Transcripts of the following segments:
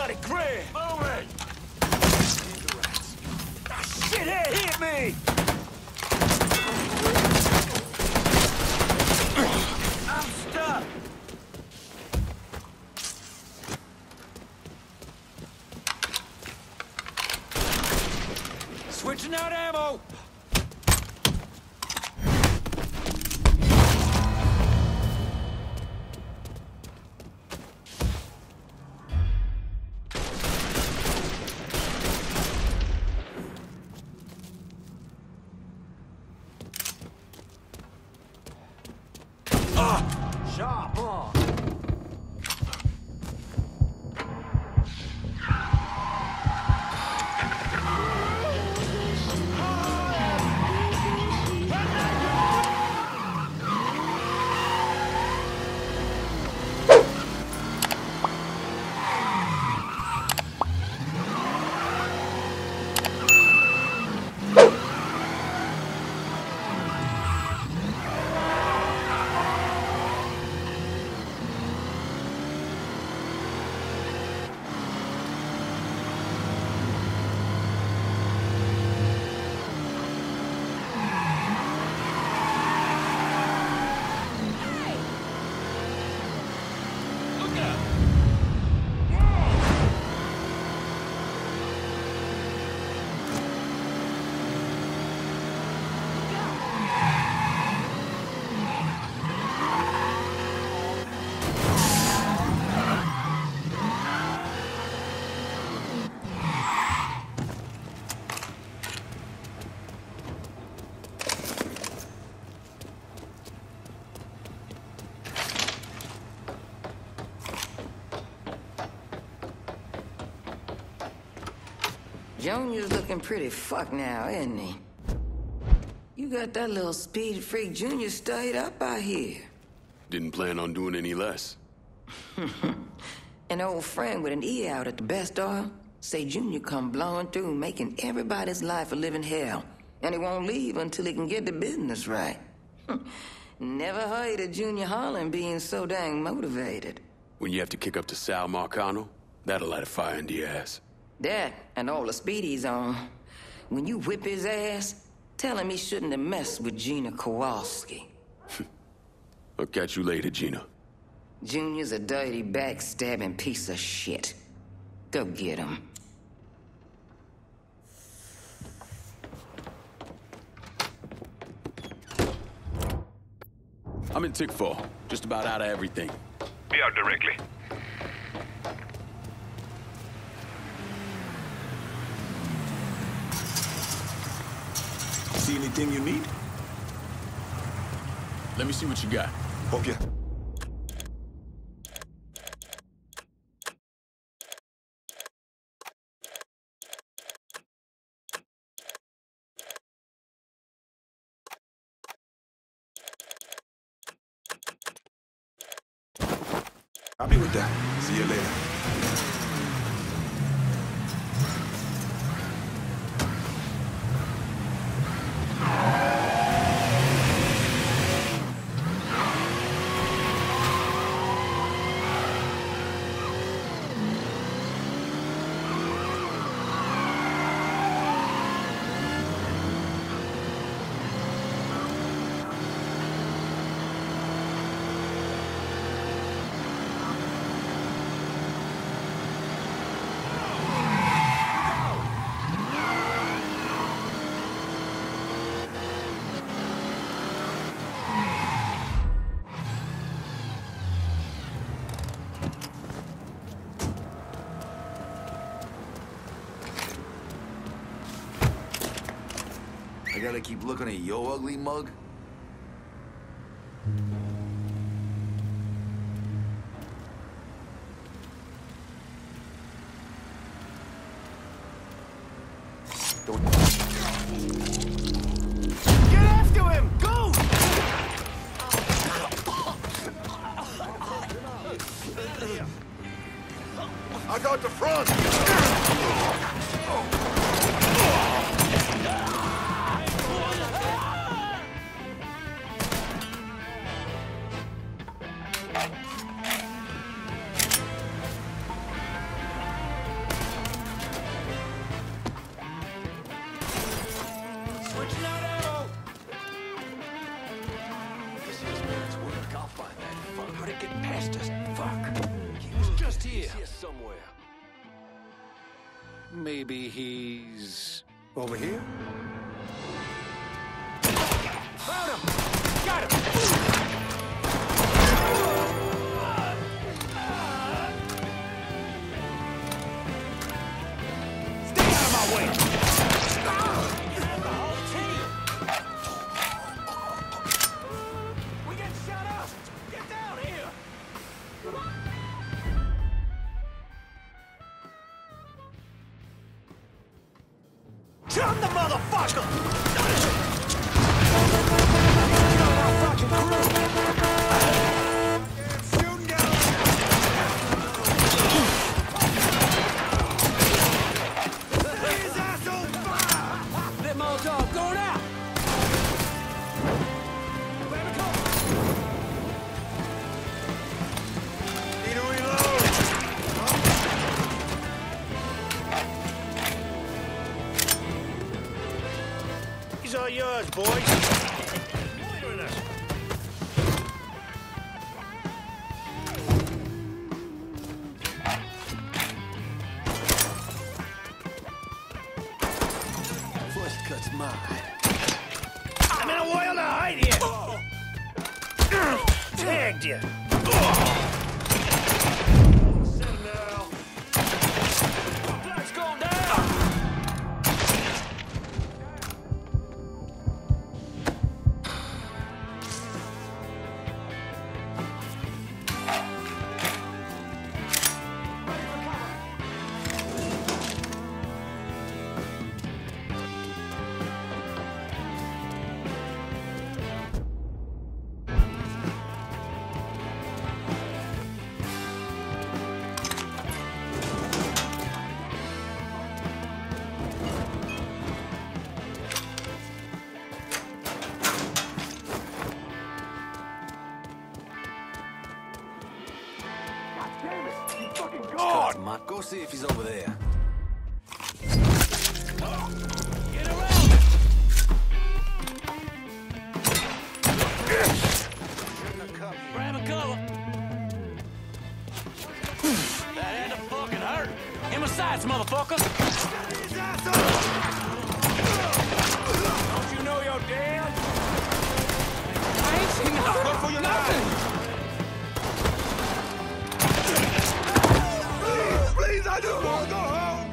bloody crib! Move it! The rats. Ah, shit, it hit me! I'm stuck! Switching out ammo! Junior's looking pretty fucked now, isn't he? You got that little speed freak Junior stayed up out here. Didn't plan on doing any less. An old friend with an E out at the best oil. Say Junior come blowing through, making everybody's life a living hell. And he won't leave until he can get the business right. Never heard of Junior Holland being so dang motivated. When you have to kick up to Sal Marcano, that'll light a fire into your ass. That, and all the speed he's on. When you whip his ass, tell him he shouldn't have messed with Gina Kowalski. I'll catch you later, Gina. Junior's a dirty, backstabbing piece of shit. Go get him. I'm in Tickfall. Just about out of everything. Be out directly. See anything you need? Let me see what you got. Okay. I'll be with that. See you later. You gotta keep looking at yo ugly mug? Don't... Get after him! Go! I got the front! How'd it get past us? Fuck. He was just here. He's here somewhere. Maybe he's over here? Found him! Got him! Go see if he's over there. Get around! Grab a cover. That had to fucking hurt. Him asides, motherfucker. Don't you know you're dead? I ain't seen nothing. Please, I just want to go home!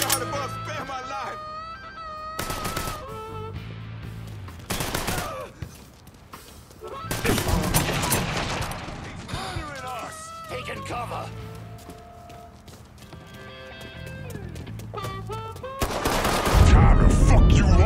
God above, spare my life! He's murdering us! Taking cover! Time to fuck you up!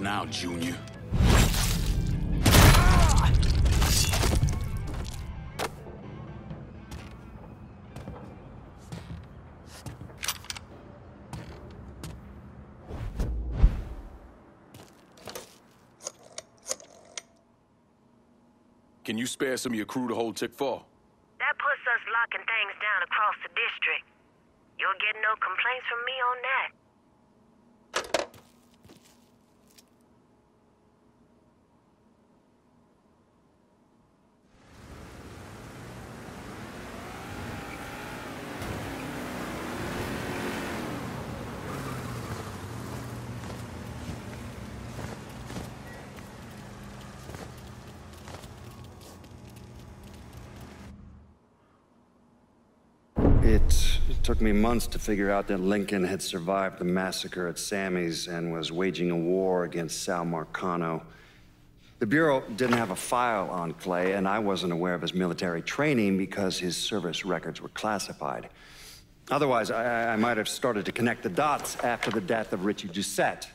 Now, Junior. Can you spare some of your crew to hold Tickfall? That puts us locking things down across the district. You'll get no complaints from me on that. It Took me months to figure out that Lincoln had survived the massacre at Sammy's and was waging a war against Sal Marcano. The Bureau didn't have a file on Clay, and I wasn't aware of his military training because his service records were classified. Otherwise, I might have started to connect the dots after the death of Richard Doucette.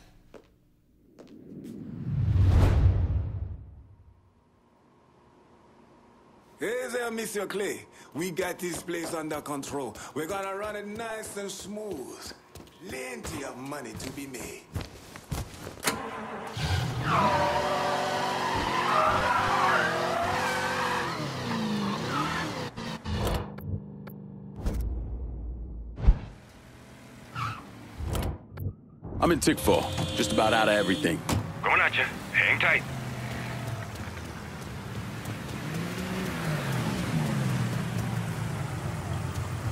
Hey there, Mr. Clay. We got this place under control. We're gonna run it nice and smooth. Plenty of money to be made. I'm in Tickfall. Just about out of everything. Going at you. Hang tight.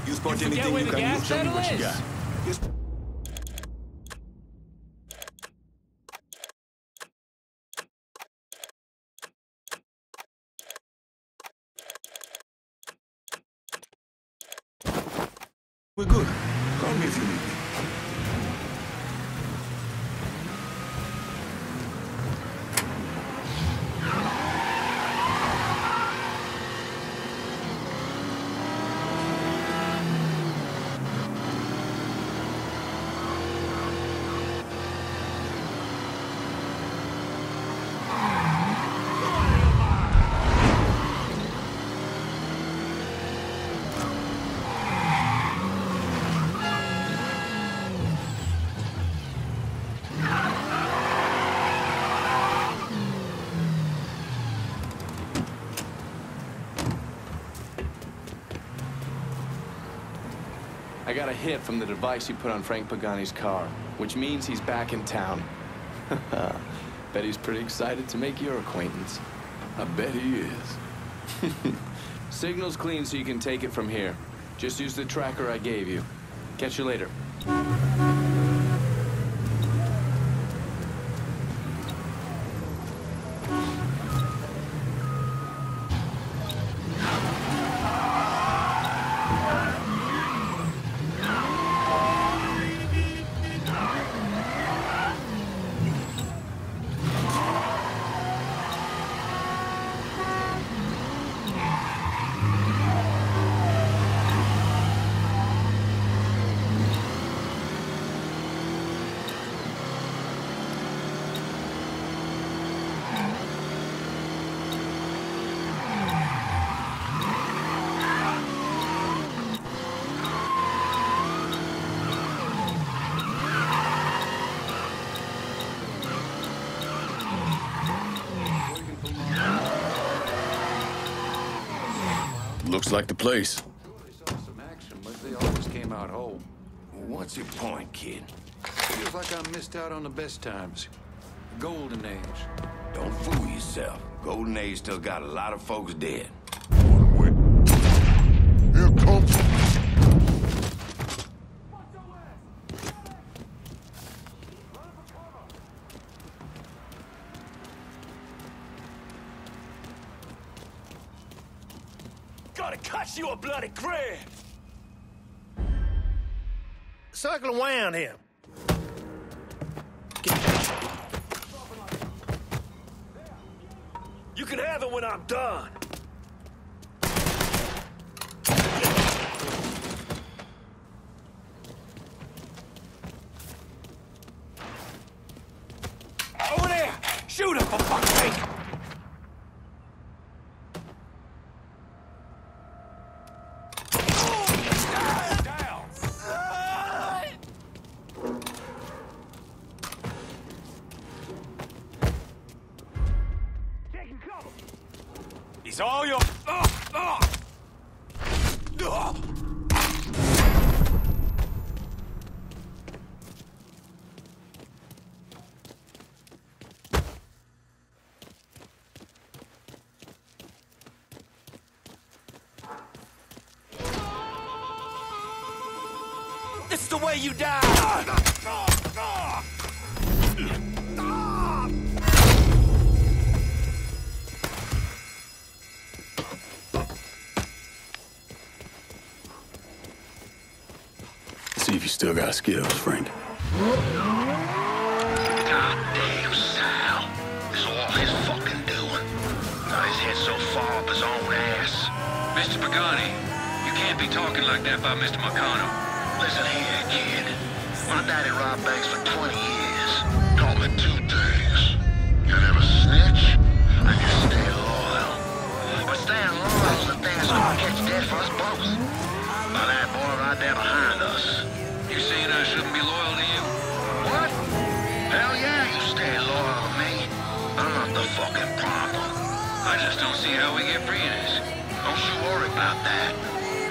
You spot anything you can use, show me what you got. We're good. Call me if you need me. I got a hit from the device you put on Frank Pagani's car, which means he's back in town. Bet he's pretty excited to make your acquaintance. I bet he is. Signal's clean, so you can take it from here. Just use the tracker I gave you. Catch you later. Looks like the place. Sure, they saw some action, but they always came out whole. What's your point, kid? Feels like I missed out on the best times. The golden age. Don't fool yourself. Golden age still got a lot of folks dead. Here comes... You a bloody crab! Circle away on him. You can have it when I'm done. Over there! Shoot him, for fuck's sake! It's all your... This is the way you die! still got skills, Frank. God damn, Sal. This is all his fucking doing. Got his head so far up his own ass. Mr. Pagani, you can't be talking like that about Mr. Marcano. Listen here, kid. My daddy robbed banks for 20 years. Call me 2 days. You never snitch, and you stay loyal. But staying loyal is the thing that's gonna catch death for us both. By that boy right there behind us. You saying I shouldn't be loyal to you? What? Hell yeah, you stay loyal to me. I'm not the fucking problem. I just don't see how we get free of this. Don't you worry about that.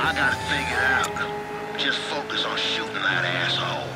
I got it figured out. Just focus on shooting that asshole.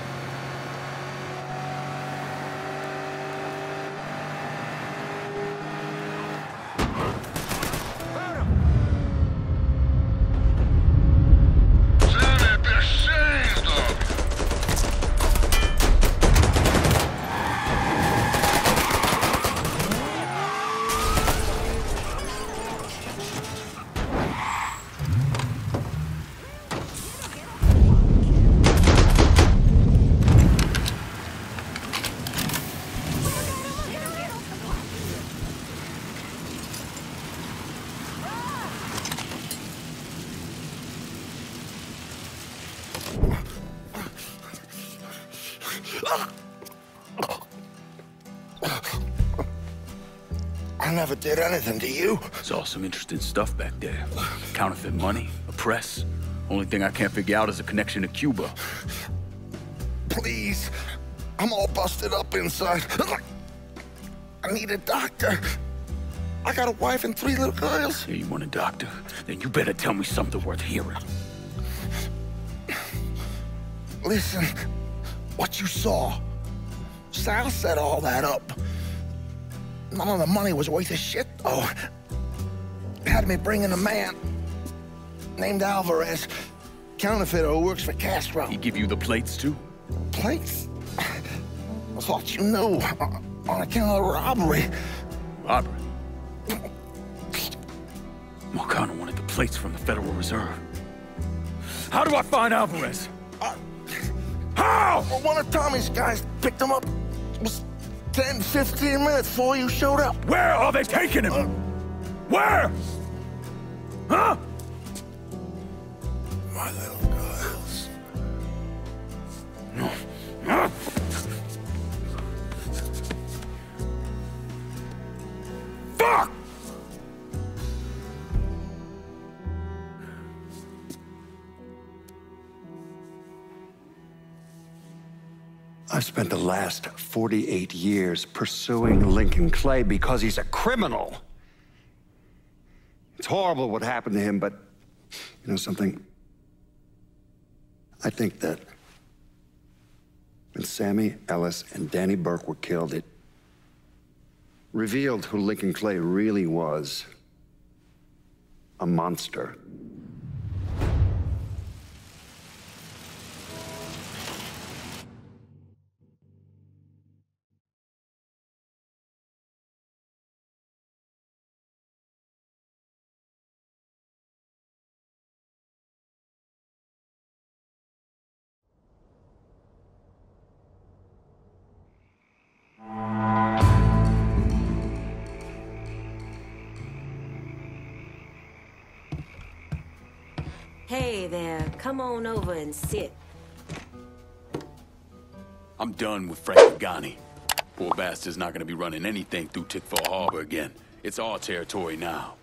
I never did anything to you. Saw some interesting stuff back there. Counterfeit money, a press. Only thing I can't figure out is a connection to Cuba. Please. I'm all busted up inside. I need a doctor. I got a wife and 3 little girls. Yeah, you want a doctor? Then you better tell me something worth hearing. Listen. What you saw. Sal set all that up. None of the money was worth a shit, though. Had me bring in a man named Alvarez, counterfeiter who works for Castro. He give you the plates, too? Plates? I thought you knew. On account of the robbery. Robbery? Marcano wanted the plates from the Federal Reserve. How do I find Alvarez? How? Well, one of Tommy's guys picked him up. It was 10, 15 minutes before you showed up. Where are they taking him? Where? Huh? My little girls. No. Fuck! I've spent the last 48 years pursuing Lincoln Clay because he's a criminal. It's horrible what happened to him, but you know something? I think that when Sammy Ellis and Danny Burke were killed, it revealed who Lincoln Clay really was. A monster. Hey there, come on over and sit. I'm done with Frank Pagani. Poor bastard's not gonna be running anything through Tickfall Harbor again. It's our territory now.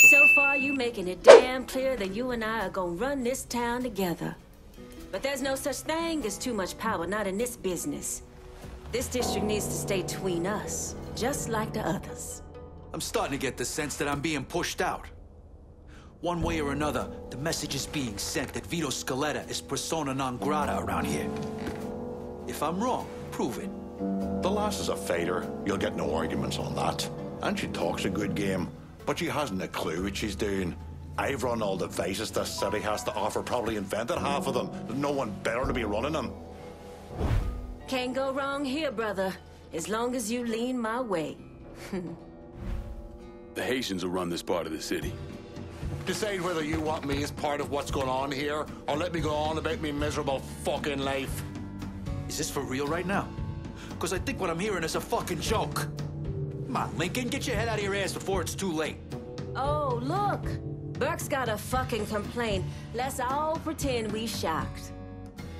So far, you making it damn clear that you and I are gonna run this town together. But there's no such thing as too much power, not in this business. This district needs to stay between us, just like the others. I'm starting to get the sense that I'm being pushed out. One way or another, the message is being sent that Vito Scaletta is persona non grata around here. If I'm wrong, prove it. The lass is a fighter. You'll get no arguments on that. And she talks a good game, but she hasn't a clue what she's doing. I've run all the vices this city has to offer, probably invented half of them. There's no one better to be running them. Can't go wrong here, brother, as long as you lean my way. The Haitians will run this part of the city. Decide whether you want me as part of what's going on here, or let me go on about me miserable fucking life. Is this for real right now? Because I think what I'm hearing is a fucking joke. Come on, Lincoln, get your head out of your ass before it's too late. Oh, look. Burke's got a fucking complaint. Let's all pretend we shocked.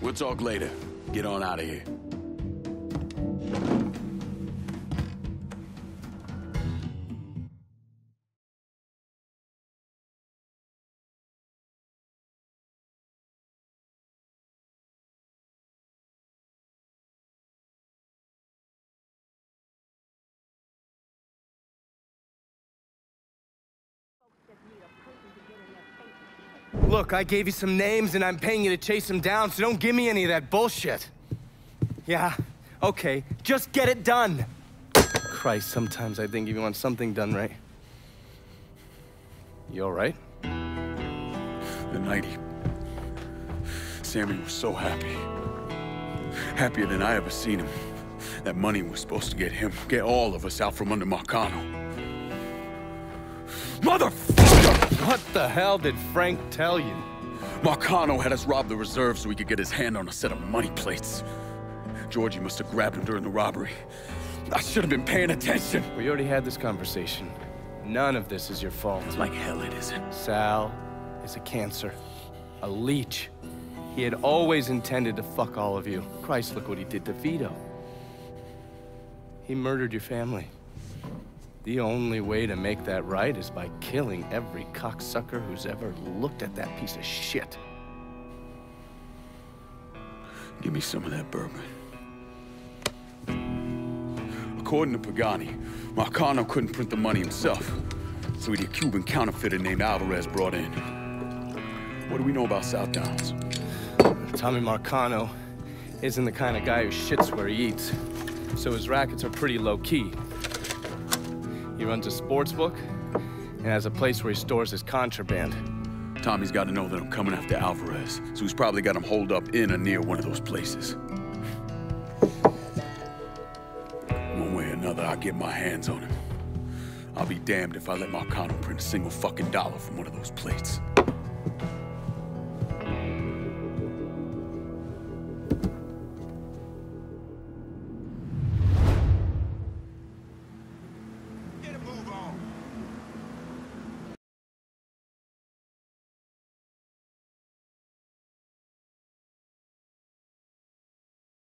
We'll talk later. Get on out of here. Look, I gave you some names, and I'm paying you to chase them down, so don't give me any of that bullshit. Yeah, okay, just get it done. Christ, sometimes I think if you want something done right. You all right? The 90. Sammy was so happy. Happier than I ever seen him. That money was supposed to get him, get all of us out from under Marcano. Motherfucker! What the hell did Frank tell you? Marcano had us rob the reserve so he could get his hand on a set of money plates. Georgie must have grabbed him during the robbery. I should have been paying attention. We already had this conversation. None of this is your fault. Like hell it isn't. Sal is a cancer. A leech. He had always intended to fuck all of you. Christ, look what he did to Vito. He murdered your family. The only way to make that right is by killing every cocksucker who's ever looked at that piece of shit. Give me some of that bourbon. According to Pagani, Marcano couldn't print the money himself, so he had a Cuban counterfeiter named Alvarez brought in. What do we know about South Downs? Tommy Marcano isn't the kind of guy who shits where he eats, so his rackets are pretty low-key. He runs a sportsbook and has a place where he stores his contraband. Tommy's got to know that I'm coming after Alvarez, so he's probably got him holed up in or near one of those places. One way or another, I'll get my hands on him. I'll be damned if I let Marcano print a single fucking dollar from one of those plates.